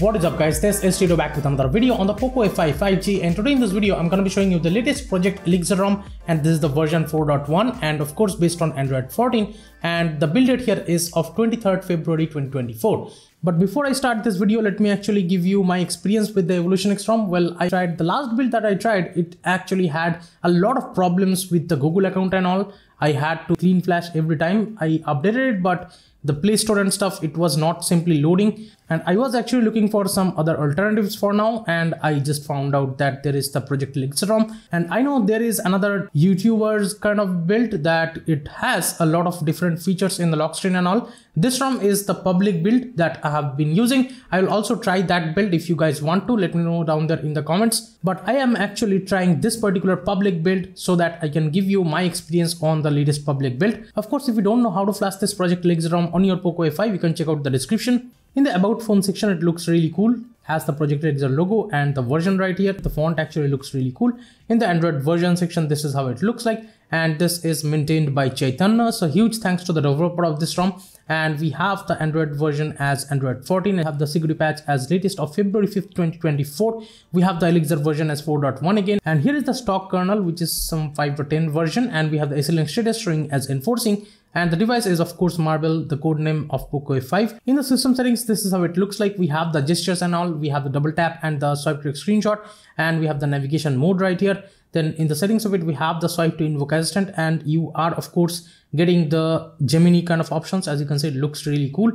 What is up guys, this is Tito back with another video on the POCO F5 5G, and today in this video I'm going to be showing you the latest Project Elixir ROM, and this is the version 4.1 and of course based on Android 14, and the build date here is of 23rd February 2024. But before I start this video, let me actually give you my experience with the Evolution X ROM. Well, I tried the last build that I tried, it actually had a lot of problems with the Google account and all. I had to clean flash every time I updated it, but the Play Store and stuff, it was not simply loading, and I was actually looking for some other alternatives for now, and I just found out that there is the Project Elixir ROM. And I know there is another YouTuber's kind of build that it has a lot of different features in the lock screen and all. This ROM is the public build that I have been using. I will also try that build. If you guys want to, let me know down there in the comments, but I am actually trying this particular public build so that I can give you my experience on the latest public build. Of course, if you don't know how to flash this Project Elixir ROM on your POCO F5, you can check out the description. In the about phone section, it looks really cool. Has the Project Elixir logo and the version right here. The font actually looks really cool. In the Android version section, this is how it looks like, and this is maintained by Chaitanya. So huge thanks to the developer of this ROM. And we have the Android version as Android 14. I have the security patch as latest of February 5th, 2024. We have the Elixir version as 4.1 again. And here is the stock kernel, which is some 5.10 version. And we have the SLN status string as enforcing. And the device is of course Marble, the codename of POCO F5. In the system settings, this is how it looks like. We have the gestures and all. We have the double tap and the swipe trick screenshot. And we have the navigation mode right here. Then in the settings of it, we have the swipe to invoke assistant, and you are of course getting the Gemini kind of options. As you can see, it looks really cool.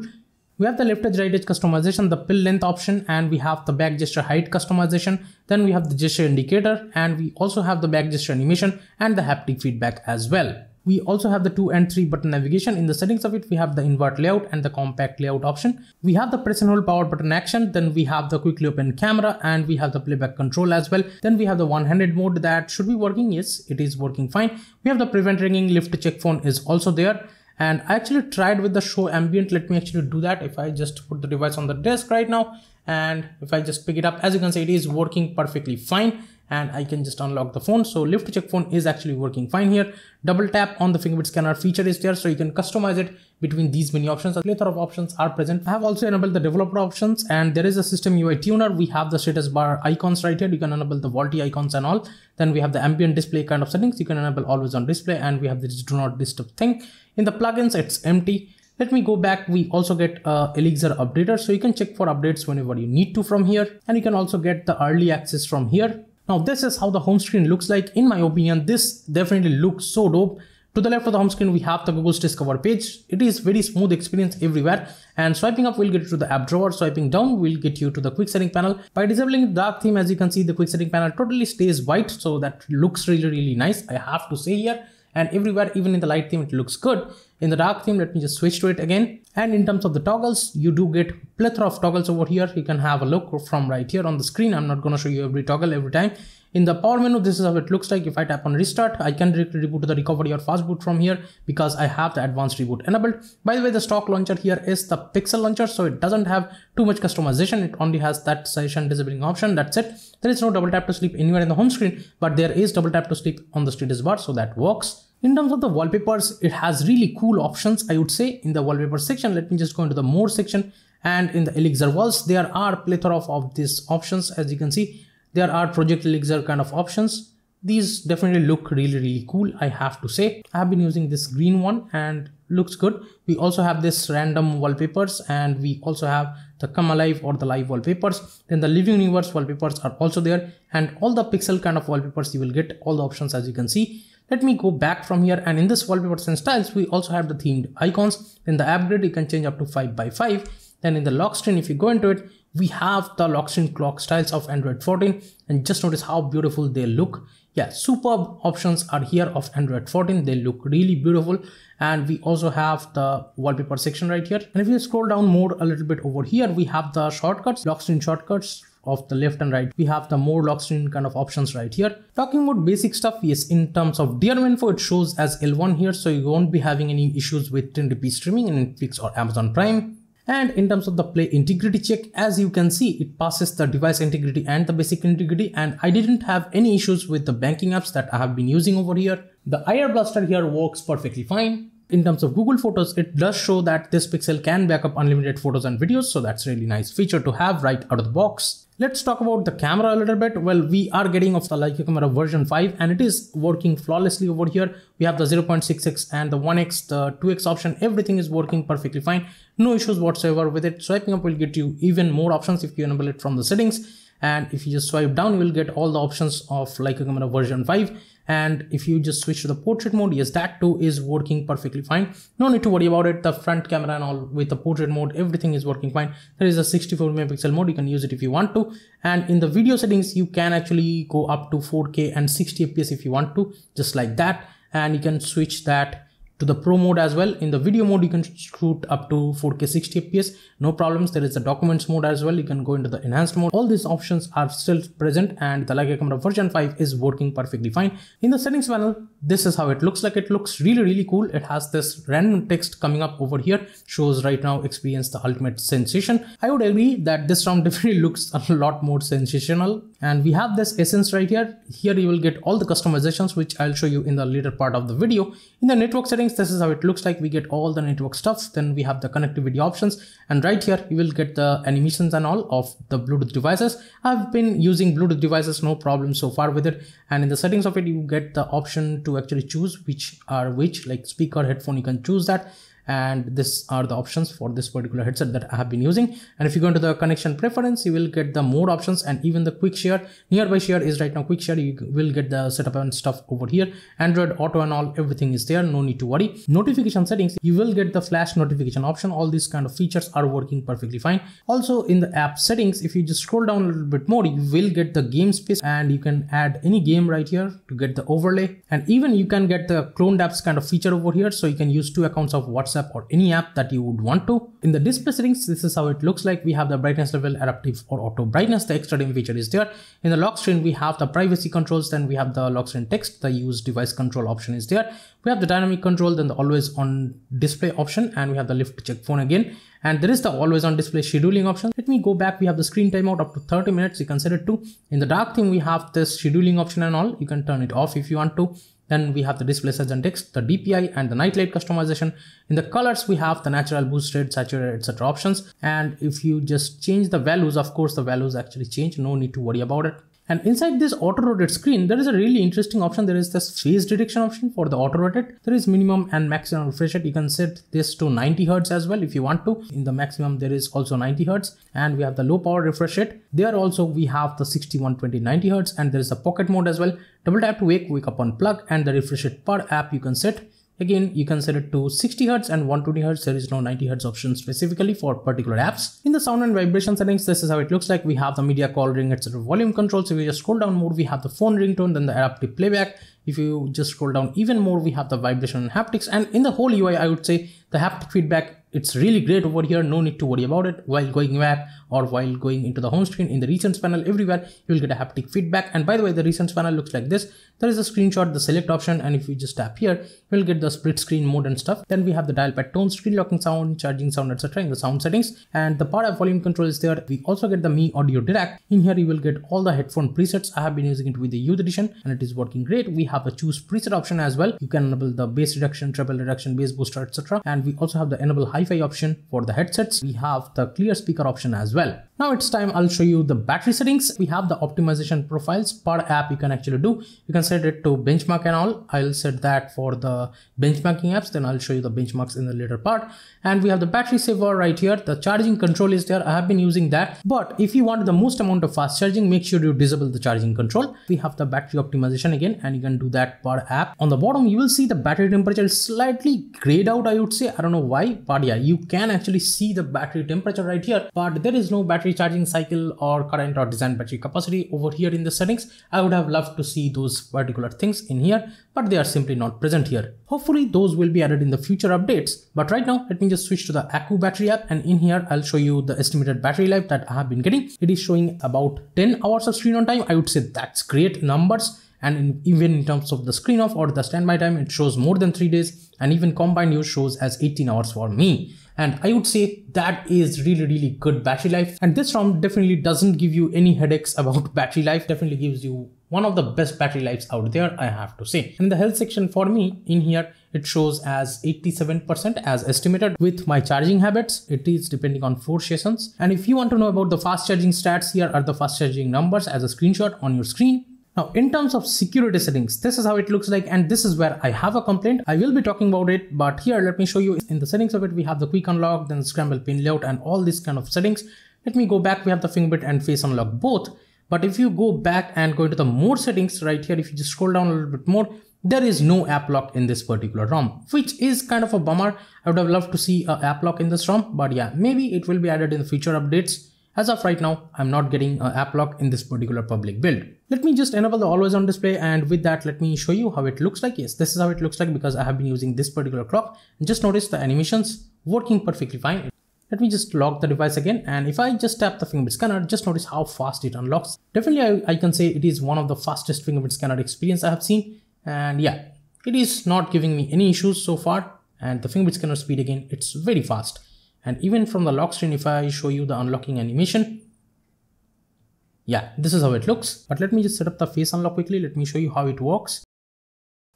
We have the left edge, right edge customization, the pill length option, and we have the back gesture height customization. Then we have the gesture indicator, and we also have the back gesture animation and the haptic feedback as well. We also have the 2 and 3 button navigation. In the settings of it, we have the invert layout and the compact layout option. We have the press and hold power button action. Then we have the quickly open camera, and we have the playback control as well. Then we have the one-handed mode that should be working. Yes, it is working fine. We have the prevent ringing, lift check phone is also there. And I actually tried with the show ambient. Let me actually do that. If I just put the device on the desk right now, and if I just pick it up, as you can see, it is working perfectly fine. And I can just unlock the phone. So lift check phone is actually working fine here. Double tap on the fingerprint scanner feature is there, so you can customize it between these many options. A plethora of options are present. I have also enabled the developer options, and there is a system UI tuner. We have the status bar icons right here. You can enable the VoLTE icons and all. Then we have the ambient display kind of settings. You can enable always on display, and we have this do not disturb thing. In the plugins, it's empty. Let me go back. We also get Elixir updater, so you can check for updates whenever you need to from here, and you can also get the early access from here. Now this is how the home screen looks like. In my opinion, this definitely looks so dope. To the left of the home screen, we have the Google's Discover page. It is very smooth experience everywhere, and swiping up will get you to the app drawer. Swiping down will get you to the quick setting panel. By disabling the dark theme, as you can see, the quick setting panel totally stays white, so that looks really nice, I have to say here. And everywhere, even in the light theme, it looks good. In the dark theme, let me just switch to it again. And in terms of the toggles, you do get plethora of toggles over here. You can have a look from right here on the screen. I'm not going to show you every toggle every time. In the power menu, this is how it looks like. If I tap on restart, I can directly reboot to the recovery or fast boot from here, because I have the advanced reboot enabled. By the way, the stock launcher here is the pixel launcher, so it doesn't have too much customization. It only has that session disabling option. That's it. There is no double tap to sleep anywhere in the home screen, but there is double tap to sleep on the status bar, so that works. In terms of the wallpapers, it has really cool options, I would say. In the wallpaper section, let me just go into the more section, and in the Elixir walls, there are plethora of these options. As you can see, there are Project Elixir kind of options. These definitely look really cool, I have to say. I have been using this green one and looks good. We also have this random wallpapers, and we also have the come alive or the live wallpapers. Then the living universe wallpapers are also there, and all the pixel kind of wallpapers, you will get all the options, as you can see. Let me go back from here, and in this wallpapers and styles, we also have the themed icons. In the app grid, you can change up to 5x5. Then in the lock screen, if you go into it, we have the lock screen clock styles of Android 14, and just notice how beautiful they look. Yeah, superb options are here of Android 14. They look really beautiful. And we also have the wallpaper section right here. And if you scroll down more a little bit over here, we have the shortcuts, lock screen shortcuts of the left and right. We have the more lock screen kind of options right here. Talking about basic stuff, yes, in terms of DRM info, it shows as L1 here, so you won't be having any issues with 1080p streaming in Netflix or Amazon Prime. And in terms of the play integrity check, as you can see, it passes the device integrity and the basic integrity, and I didn't have any issues with the banking apps that I have been using over here. The IR blaster here works perfectly fine. in terms of Google Photos, it does show that this pixel can back up unlimited photos and videos. So that's really nice feature to have right out of the box. Let's talk about the camera a little bit. Well, we are getting off the Leica Camera version 5 and it is working flawlessly over here. We have the 0.6x and the 1x, the 2x option. Everything is working perfectly fine. No issues whatsoever with it. Swiping up will get you even more options if you enable it from the settings. And if you just swipe down, you will get all the options of Leica Camera version 5. And if you just switch to the portrait mode, yes, that too is working perfectly fine. No need to worry about it. The front camera and all with the portrait mode, everything is working fine. There is a 64 megapixel mode. You can use it if you want to. And in the video settings, you can actually go up to 4K and 60 FPS if you want to, just like that. And you can switch that to the pro mode as well. In the video mode, you can shoot up to 4K 60 FPS, no problems. There is the documents mode as well. You can go into the enhanced mode. All these options are still present and the Leica Camera version 5 is working perfectly fine. In the settings panel, this is how it looks like. It looks really, really cool. It has this random text coming up over here, shows right now experience the ultimate sensation. I would agree that this round definitely looks a lot more sensational. And we have this essence right here. Here you will get all the customizations, which I'll show you in the later part of the video. In the network settings, this is how it looks like. We get all the network stuff. Then we have the connectivity options. And right here, you will get the animations and all of the Bluetooth devices. I've been using Bluetooth devices, no problem so far with it. And in the settings of it, you get the option to actually choose which are which, like speaker, headphone, you can choose that. And these are the options for this particular headset that I have been using. And if you go into the connection preference, you will get the more options and even the quick share. Nearby share is right now quick share. You will get the setup and stuff over here. Android Auto and all, everything is there. No need to worry. Notification settings, you will get the flash notification option. All these kind of features are working perfectly fine. Also in the app settings, if you just scroll down a little bit more, you will get the game space and you can add any game right here to get the overlay. And even you can get the cloned apps kind of feature over here. So you can use two accounts of WhatsApp or any app that you would want to. In the display settings, this is how it looks like. We have the brightness level, adaptive or auto brightness. The extra dim feature is there. In the lock screen, we have the privacy controls. Then we have the lock screen text. The use device control option is there. We have the dynamic control, then the always on display option, and we have the lift check phone again. And there is the always on display scheduling option. Let me go back. We have the screen timeout up to 30 minutes. You can set it to. In the dark thing, we have this scheduling option and all. You can turn it off if you want to. Then we have the display size and text, the DPI and the nightlight customization. In the colors, we have the natural, boosted, saturated, etc. options. And if you just change the values, of course, the values actually change. No need to worry about it. And inside this auto-rotate screen, there is a really interesting option. There is this phase detection option for the auto-rotate. There is minimum and maximum refresh rate. You can set this to 90 Hz as well if you want to. In the maximum, there is also 90 Hz. And we have the low power refresh rate. There also, we have the 60, 120, 90 Hz. And there is the pocket mode as well. Double tap to wake up on plug. And the refresh rate per app you can set. Again, you can set it to 60 Hz and 120 Hz. There is no 90 Hz option specifically for particular apps. In the sound and vibration settings, this is how it looks like. We have the media, call, ring, etc. volume controls. If you just scroll down more, we have the phone ringtone, then the adaptive playback. If you just scroll down even more, we have the vibration and haptics. And in the whole UI, I would say the haptic feedback, it's really great over here. No need to worry about it. While going back or while going into the home screen, in the recents panel, everywhere you will get a haptic feedback. And by the way, the recents panel looks like this. There is a screenshot, the select option, and if you just tap here, you will get the split screen mode and stuff. Then we have the dial pad tone, screen locking sound, charging sound, etc. in the sound settings. And the power volume control is there. We also get the Mi Audio Dirac. In here you will get all the headphone presets. I have been using it with the youth edition and it is working great. We have the choose preset option as well. You can enable the bass reduction, treble reduction, bass booster, etc. And we also have the enable hi-fi option for the headsets. We have the clear speaker option as well. Now it's time I'll show you the battery settings. We have the optimization profiles per app you can actually do. You can set it to benchmark and all. I'll set that for the benchmarking apps. Then I'll show you the benchmarks in the later part. And we have the battery saver right here. The charging control is there. I have been using that. But if you want the most amount of fast charging, make sure you disable the charging control. We have the battery optimization again, and you can do that per app. On the bottom, you will see the battery temperature is slightly grayed out, I would say. I don't know why, but yeah, you can actually see the battery temperature right here, but there is no battery charging cycle or current or design battery capacity over here in the settings. I would have loved to see those particular things in here, but they are simply not present here. Hopefully those will be added in the future updates. But right now, let me just switch to the Aku battery app, and in here I'll show you the estimated battery life that I have been getting. It is showing about 10 hours of screen on time. I would say that's great numbers. And even in terms of the screen off or the standby time, it shows more than 3 days, and even combined use shows as 18 hours for me. And I would say that is really, really good battery life. And this ROM definitely doesn't give you any headaches about battery life. Definitely gives you one of the best battery lives out there, I have to say. In the health section for me, in here, it shows as 87% as estimated. With my charging habits, it is depending on 4 sessions. And if you want to know about the fast charging stats, here are the fast charging numbers as a screenshot on your screen. Now, in terms of security settings, this is how it looks like, and this is where I have a complaint. I will be talking about it, but here let me show you. In the settings of it, we have the quick unlock, then the scramble pin layout and all these kind of settings. Let me go back. We have the fingerprint and face unlock both. But if you go back and go into the more settings right here, if you just scroll down a little bit more, there is no app lock in this particular ROM, which is kind of a bummer. I would have loved to see an app lock in this ROM, but yeah, maybe it will be added in future updates. As of right now, I'm not getting an app lock in this particular public build. Let me just enable the always on display, and with that, let me show you how it looks like. Yes, this is how it looks like because I have been using this particular clock. And just notice the animations working perfectly fine. Let me just lock the device again, and if I just tap the fingerprint scanner, just notice how fast it unlocks. Definitely, I can say it is one of the fastest fingerprint scanner experience I have seen, and yeah, it is not giving me any issues so far. And the fingerprint scanner speed again, it's very fast. And even from the lock screen, if I show you the unlocking animation, yeah, this is how it looks. But let me just set up the face unlock quickly. Let me show you how it works.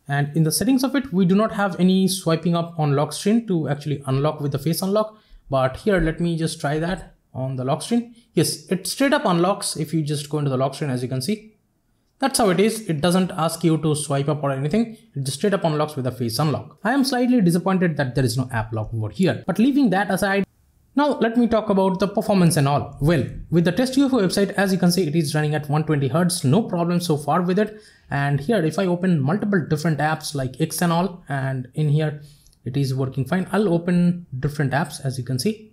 And in the settings of it, we do not have any swiping up on lock screen to actually unlock with the face unlock. But here, let me just try that on the lock screen. Yes, it straight up unlocks if you just go into the lock screen, as you can see. That's how it is. It doesn't ask you to swipe up or anything. It just straight up unlocks with a face unlock. I am slightly disappointed that there is no app lock over here. But leaving that aside, now let me talk about the performance and all. Well, with the test UFO website, as you can see, it is running at 120Hz. No problem so far with it. And here, if I open multiple different apps like X and all, and in here, it is working fine. I'll open different apps, as you can see.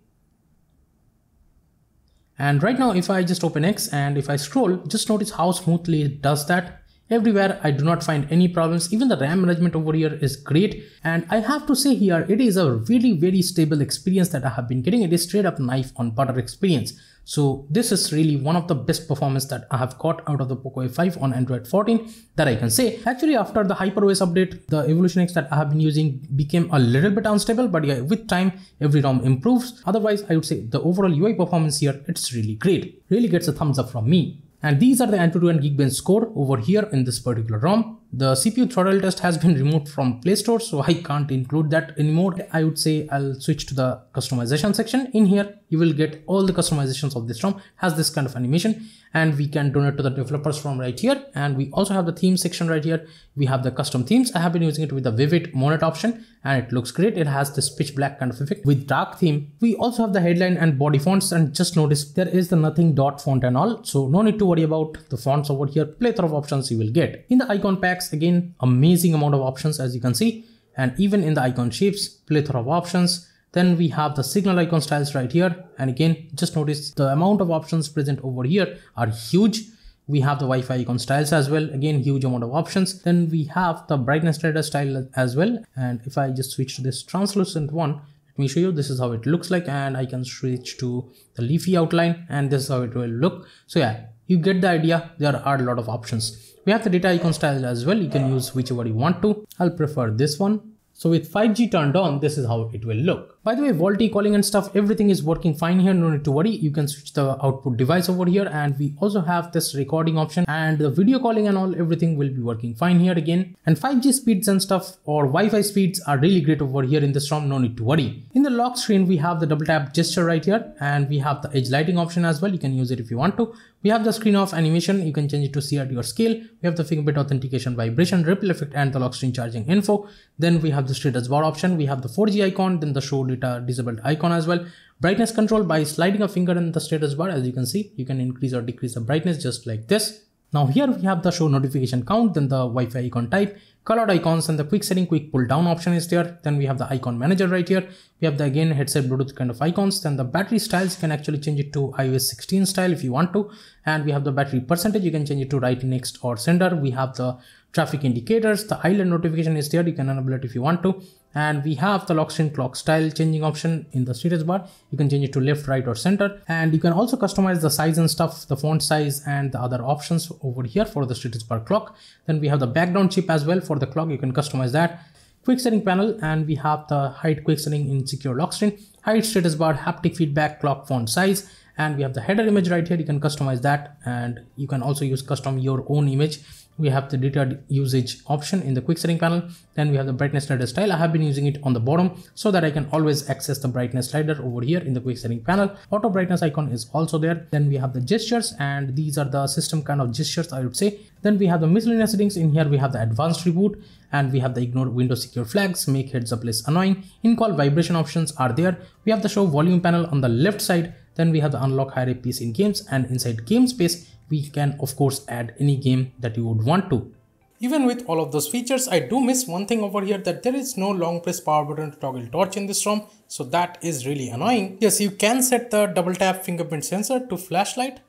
And right now, if I just open X and if I scroll, just notice how smoothly it does that. Everywhere, I do not find any problems. Even the RAM management over here is great. And I have to say here, it is a really very stable experience that I have been getting. It is straight up knife on butter experience. So this is really one of the best performance that I have got out of the POCO F5 on Android 14 that I can say. Actually, after the HyperOS update, the Evolution X that I have been using became a little bit unstable, but yeah, with time, every ROM improves. Otherwise, I would say the overall UI performance here, it's really great. Really gets a thumbs up from me. And these are the Antutu and Geekbench score over here in this particular ROM. The CPU throttle test has been removed from Play Store, so I can't include that anymore. I would say I'll switch to the customization section. In here, you will get all the customizations of this ROM. It has this kind of animation, and we can donate to the developers from right here. And we also have the theme section right here. We have the custom themes. I have been using it with the vivid Monet option, and it looks great. It has this pitch black kind of effect with dark theme. We also have the headline and body fonts, and just notice there is the nothing dot font and all, so no need to worry about the fonts over here. Plethora of options you will get. In the icon packs, again, amazing amount of options, as you can see, and even in the icon shapes, plethora of options. Then we have the signal icon styles right here. And again, just notice the amount of options present over here are huge. We have the Wi-Fi icon styles as well. Again, huge amount of options. Then we have the brightness slider style as well. And if I just switch to this translucent one, let me show you. This is how it looks like. And I can switch to the leafy outline, and this is how it will look. So yeah, you get the idea. There are a lot of options. We have the data icon style as well. You can use whichever you want to. I'll prefer this one. So with 5G turned on, this is how it will look. By the way, VoLTE calling and stuff, everything is working fine here. No need to worry. You can switch the output device over here, and we also have this recording option, and the video calling and all, everything will be working fine here again. And 5G speeds and stuff, or Wi-Fi speeds, are really great over here in this ROM. No need to worry. In the lock screen, we have the double tap gesture right here, and we have the edge lighting option as well. You can use it if you want to. We have the screen off animation. You can change it to see at your scale. We have the fingerprint authentication, vibration, ripple effect, and the lock screen charging info. Then we have the status bar option, we have the 4G icon, then the show data disabled icon as well. Brightness control by sliding a finger in the status bar, as you can see. You can increase or decrease the brightness just like this. Now here we have the show notification count, then the Wi-Fi icon type, colored icons, and the quick setting, quick pull down option is there. Then we have the icon manager right here. We have the again headset, Bluetooth kind of icons. Then the battery styles, you can actually change it to iOS 16 style if you want to. And we have the battery percentage, you can change it to write, next, or sender. We have the traffic indicators, the island notification is there. You can enable it if you want to. And we have the lock screen clock style changing option in the status bar. You can change it to left, right, or center. And you can also customize the size and stuff, the font size, and the other options over here for the status bar clock. Then we have the background chip as well for the clock. You can customize that. Quick setting panel, and we have the hide quick setting in secure lock screen, hide status bar, haptic feedback, clock font size. And we have the header image right here. You can customize that, and you can also use custom your own image we have the data usage option in the quick setting panel. Then we have the brightness slider style. I have been using it on the bottom so that I can always access the brightness slider over here in the quick setting panel. Auto brightness icon is also there. Then we have the gestures, and these are the system kind of gestures, I would say. Then we have the miscellaneous settings. In here we have the advanced reboot, and we have the ignore window secure flags, make heads up less annoying, in-call vibration options are there. We have the show volume panel on the left side. Then we have the unlock higher APIs in games, and inside game space we can of course add any game that you would want to. Even with all of those features, I do miss one thing over here, that there is no long press power button to toggle torch in this ROM, so that is really annoying. Yes, you can set the double tap fingerprint sensor to flashlight,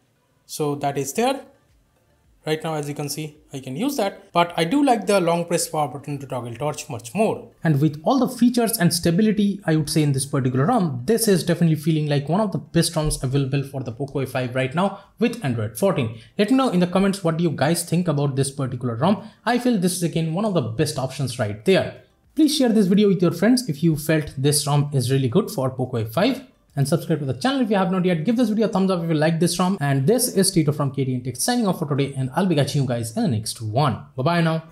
so that is there. Right now, as you can see, I can use that, but I do like the long press power button to toggle torch much more. And with all the features and stability, I would say in this particular ROM, this is definitely feeling like one of the best ROMs available for the POCO F5 right now with Android 14. Let me know in the comments what do you guys think about this particular ROM. I feel this is again one of the best options right there. Please share this video with your friends if you felt this ROM is really good for POCO F5. And subscribe to the channel if you have not yet. Give this video a thumbs up if you like this ROM. And this is Tito from KTNTECH signing off for today, and I'll be catching you guys in the next one. Bye bye now.